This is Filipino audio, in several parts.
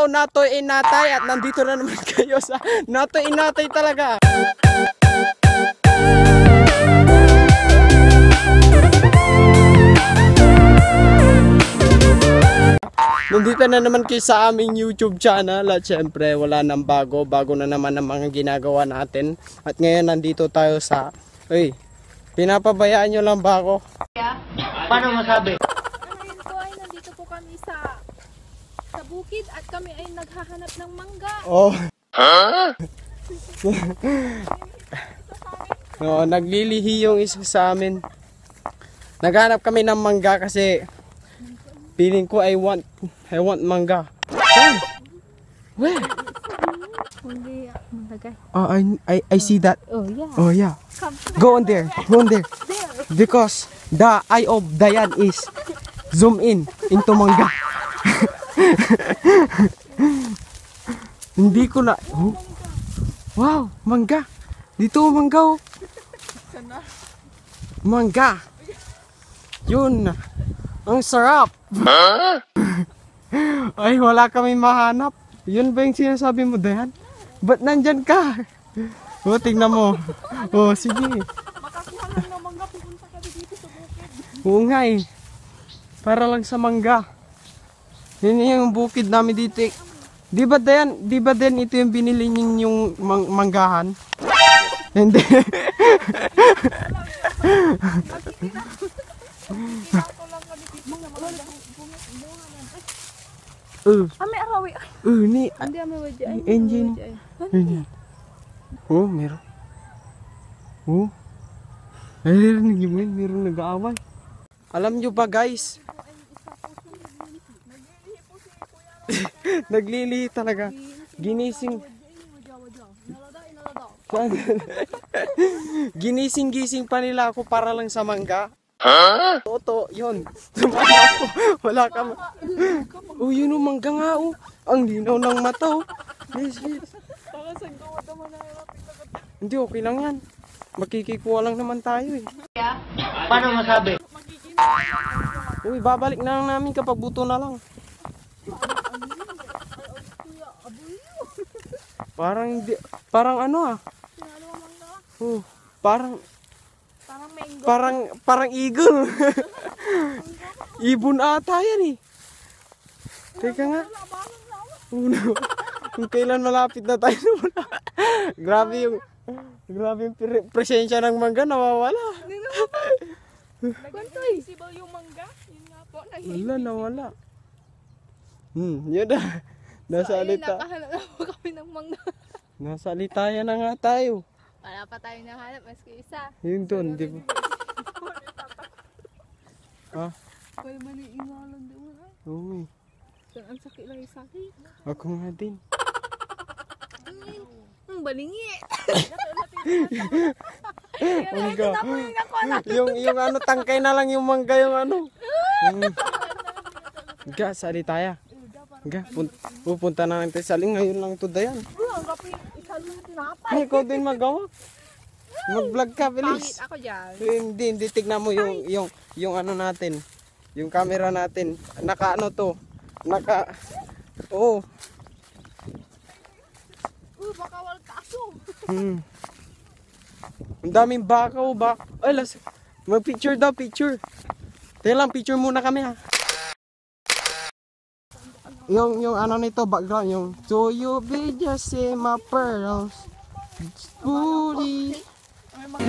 Hello, Natoy Inatay, at nandito na naman kayo sa Natoy Inatay talaga. Nandito na naman kayo sa aming YouTube channel at syempre wala nang bago na naman ang mga ginagawa natin. At ngayon nandito tayo sa, uy, pinapabayaan nyo lang ba ako? Paano masabi? Nandito po kami sa bukid at kami ay naghahanap ng mangga. Oh. Huh? No, naglilihi yung isa sa amin. Naghanap kami ng mangga kasi feeling ko I want mangga. Where? Oh, I see that. Oh yeah. Oh yeah. Go on there. Go on there. Because the eye of Dayan is zoom in into mangga. Hindi ko na. Oh. Wow, mangga. Dito mangga. Oh. Mangga. Yun. Ang sarap. Huh? Ay, wala kami mahanap. Yun ba yung sinasabi mo, Dayan? Ba't nandyan ka? O, tingnan mo. O, sige. Makakuha lang ng mangga. Pupunta ka dito sa bukid. Oo nga eh. Para lang sa mangga. Yun yung bukid namin dito. Di ba, Dayan? Di ba din ito yung binili niyo yung manggahan? Hindi. Ame arawi. Ni. Hindi ame wajay. Engine. Oh, meron. Oh. Meron nag-iwan. Meron nag-aaway. Alam nyo ba, guys? Naglilihi talaga. Ginising. Ginising-gising pa nila ako para lang sa mangga. Ha? Toto, yun. Wala ka. Oh, yun o, mangga nga o. Ang linaw ng mata o. Hindi, okay lang yan. Makikikuha lang naman tayo eh. Paano masabi? Uy, babalik na lang namin kapag buto na lang. Parang ano ah. Oh, Parang eagle. Ibon ata yan eh. Teka nga. Uno. Kung kailan malapit na tayo na. Grabe yung presensya ng mangga, nawawala. Nag-invisible yung mangga. Yun nga po. Wala, nawala. Yun na. Nasalita. Nakahanap na po kami ng mangga. Nasalitayan na nga tayo. Wala pa tayo nahanap, maski isa. Yun doon, di ba? Ha? Kaya maliingalan doon ha? Oo. Saan ang sakit lang yung sakit? Ako nga din. Ang balingi! Mangga. Yung ano, tangkay na lang yung mangga, yung ano. Ga, sali tayo. Ga, pupunta na lang tayo. Sali ngayon lang ito, Dayan. Ang kapit. Ay, ikaw din magawa. Mag-vlog ka, bilis. Pangit ako dyan. Hindi, tignan mo yung ano natin. Yung camera natin. Naka ano to. Naka, oo. Baka wal kaso. Ang daming baka o baka. Ay, mag-picture daw, picture. Tayo lang, picture muna kami ha. Yung ano nito background yung so you be just say my pearls booty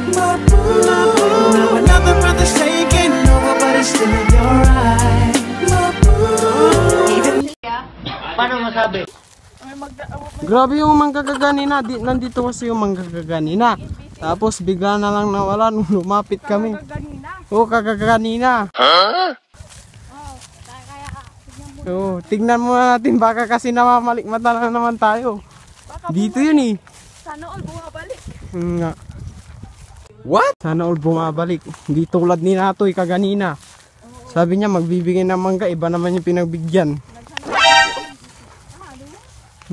another brother shaking over but it's still your eyes paano masabi grabe yung manggagaganina nandito kasi yung manggagaganina tapos bigla na lang nawala nung lumapit kami oh kagaganina ha. Oh, tignan mo natin baka kasi namamalikmata na naman tayo. Baka dito bumalik. Yun eh. Sana all bumabalik. Nga. What? Sana all bumabalik. Hindi tulad ni Natoy kaganina. Oh. Sabi niya magbibigay ng mangga. Iba naman yung pinagbigyan.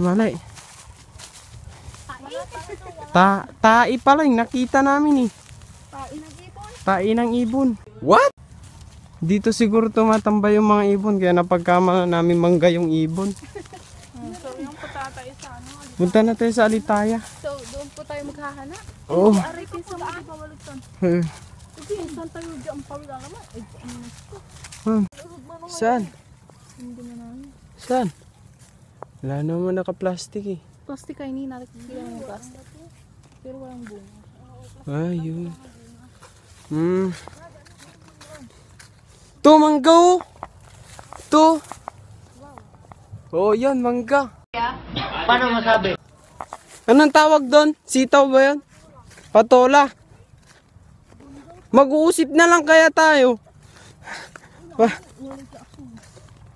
Malay. Tai pala yung nakita namin eh. Tai ng ibon. What? Dito siguro tumatambay yung mga ibon kaya napagkama namin mangga yung ibon. So, yung po tatay sa ano. Punta na tayo sa Alitaya. So, doon po tayo maghahanap. Oo. Arikin sa mga pawalutan. Kasi, saan tayo dyan pawila naman? Eh, dyan na. Saan? Hindi na namin. Saan? Wala naman naka-plastic eh. Plastic ay hindi natin kailangan ng plastic. Pero walang bunga. Ayun. To mangga. To. Oh, yan mangga. Paano masabi? Anong tawag doon? Sitaw ba yan? Patola. Mag-uusip na lang kaya tayo.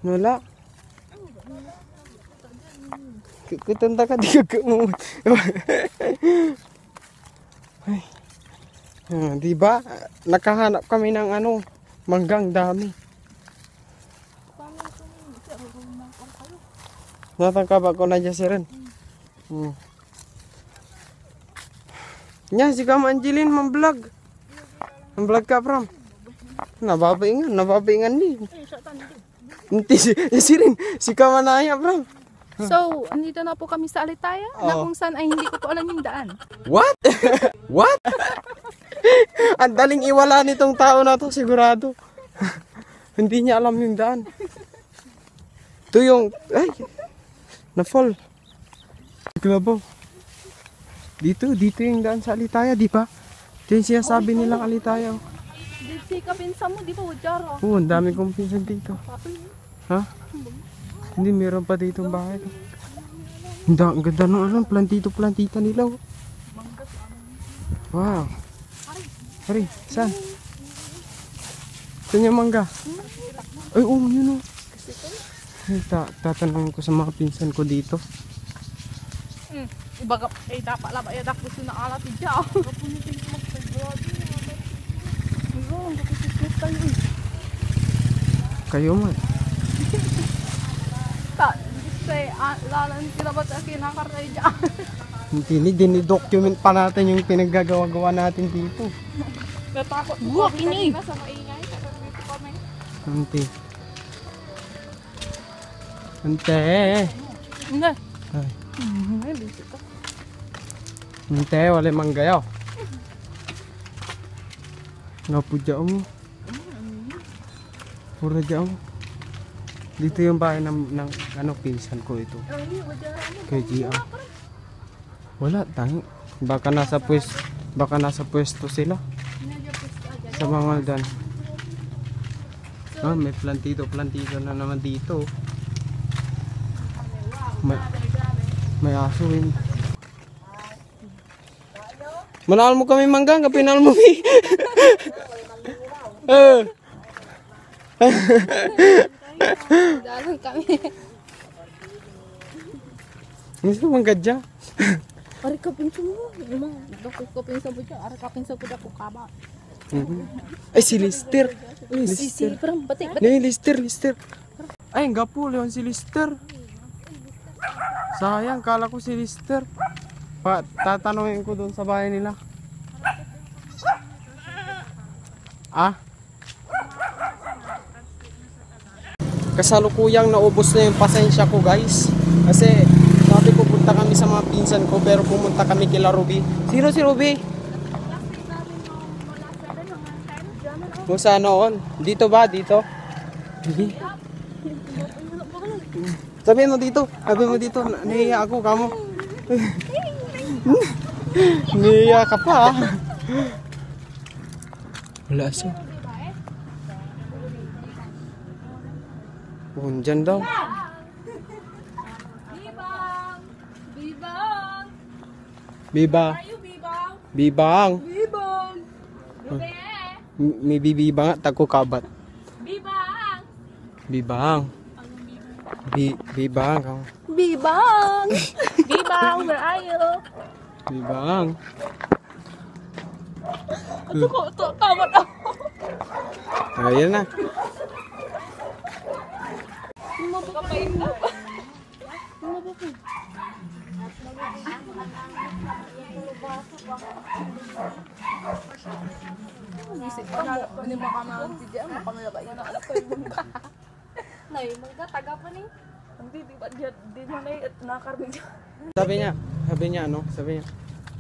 Wala. Kutanda ka, di ka kumumot. Diba? Nakahanap kami ng ano, manggang dami. Natangkap ako na dyan si Ren. Nya, si Kam Angeline mamblog. Mamblog ka, Pram. Nababaingan di. Nanti si Ren, si Kam Anaya, Pram. So, andito na po kami sa Alitaya na kung saan ay hindi ko po alam yung daan. What? What? Ang daling iwala nitong tao na to, sigurado. Hindi niya alam yung daan. Ito yung... Ay! Na-fall. Klabaw. Dito yung daan sa Alitaya, di ba? Ito yung sinasabi nilang Alitaya. Dito yung kapinsan mo, di ba? Oo, ang dami kong pinsan dito. Ha? Hindi, meron pa dito ang bahay. Ang ganda ng alam, plantito-plantita nila. Wow. Hari, saan? Saan yung mangga? Ay, oo, yun o. Tatanungin ko sa mga pinsan ko dito. Ibagap, ay dapat lang ay dakos na alat dito. Kapunitin ko mag-vlogging. Igo, bakit tayo? Kayo man. Dini-document pa natin yung pinaggagawa-gawa natin dito. Natakot ko kanina sa maingay. Ante. Ante. Ante, wala manggayo. Napudya mo. Pura dyan mo. Dito yung bahay ng ano, pinsan ko ito. Kay Gia. Wala, tangi. Baka nasa pwesto sila. Sa mga dan. Ah, may plantito na naman dito. May aso yun. Manahal mo kami manggang, kapinahal mo kami. Dalang kami. Gusto mong gadya? Ari kapinsan mo. Daku kapinsan mo dyan. Ari kapinsan ko daku kaba. Ay, si Lister. Si Pram, batik. Lister. Ay, ang gapul yun si Lister. Sayang, kala ko si Lister. Tatanungin ko doon sa bahay nila. Ah? Kasalukuyang naubos na yung pasensya ko, guys, kasi sabi ko punta kami sa mga pinsan ko pero pumunta kami kila Ruby. Sino si Ruby? Kung saan noon? Dito ba? Dito? Hindi. Sabihin mo dito. Nahiya ako, kamo. Nahiya ka pa. Wala siya. Diyan daw. Bibang. May bibibang at ako kabat. Bibang. Where are you? Bibang. Ito kabat ako. Ayan na. Nanti tiba di mana nakar minyak. Sabinya ano, sabinya.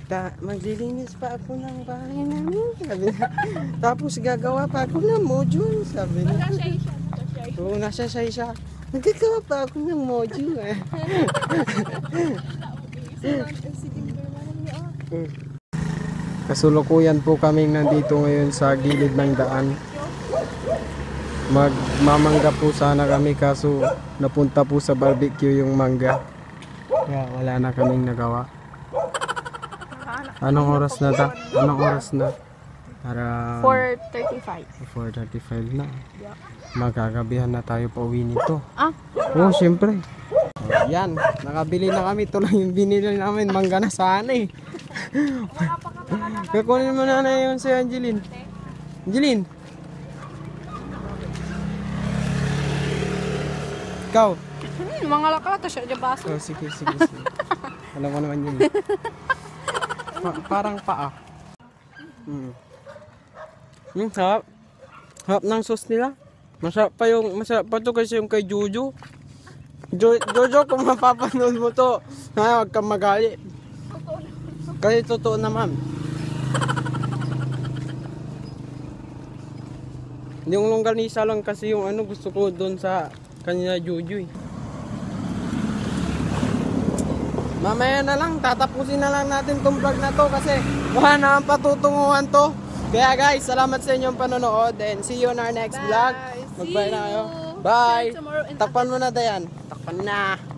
Ta maglilinis pa ako ng bahay namin, sabi niya. Tapos gagawa pa ako ng module, sabi niya. Oo, nasa siya. Nagkagawa pa ako ng module. Kasulukuyan po kaming nandito ngayon sa gilid ng daan. Magmamangga po sana kami kaso napunta po sa barbecue yung mangga. Kaya wala na kaming nagawa. Anong oras na ta? Anong oras na? Para 4:35 na. Magagabihan na tayo pauwi nito. Oo, siyempre. Yan, nakabili na kami. Ito lang yung binili namin. Mangga na sana eh. Kakunin mo na yun si Angeline. Angeline! Ikaw? Mga lakalata siya, jabaso. Oh, sige. Alam mo naman yun. Parang paa. Sarap. Sarap ng sauce nila. Masarap pa to kasi yung kay Jojo. Jojo, kung mapapanood mo to, huwag kang magali. Kasi totoo naman. Yung longganisa lang kasi yung ano gusto ko doon sa kanina Jojo eh. Mamaya na lang, tatapusin na lang natin tong vlog na to kasi wala na ang patutunguhan to. Kaya guys, salamat sa inyong panonood and see you on our next vlog. Bye. Magbay na kayo. Bye. Takpan mo na, Dayan. Takpan na.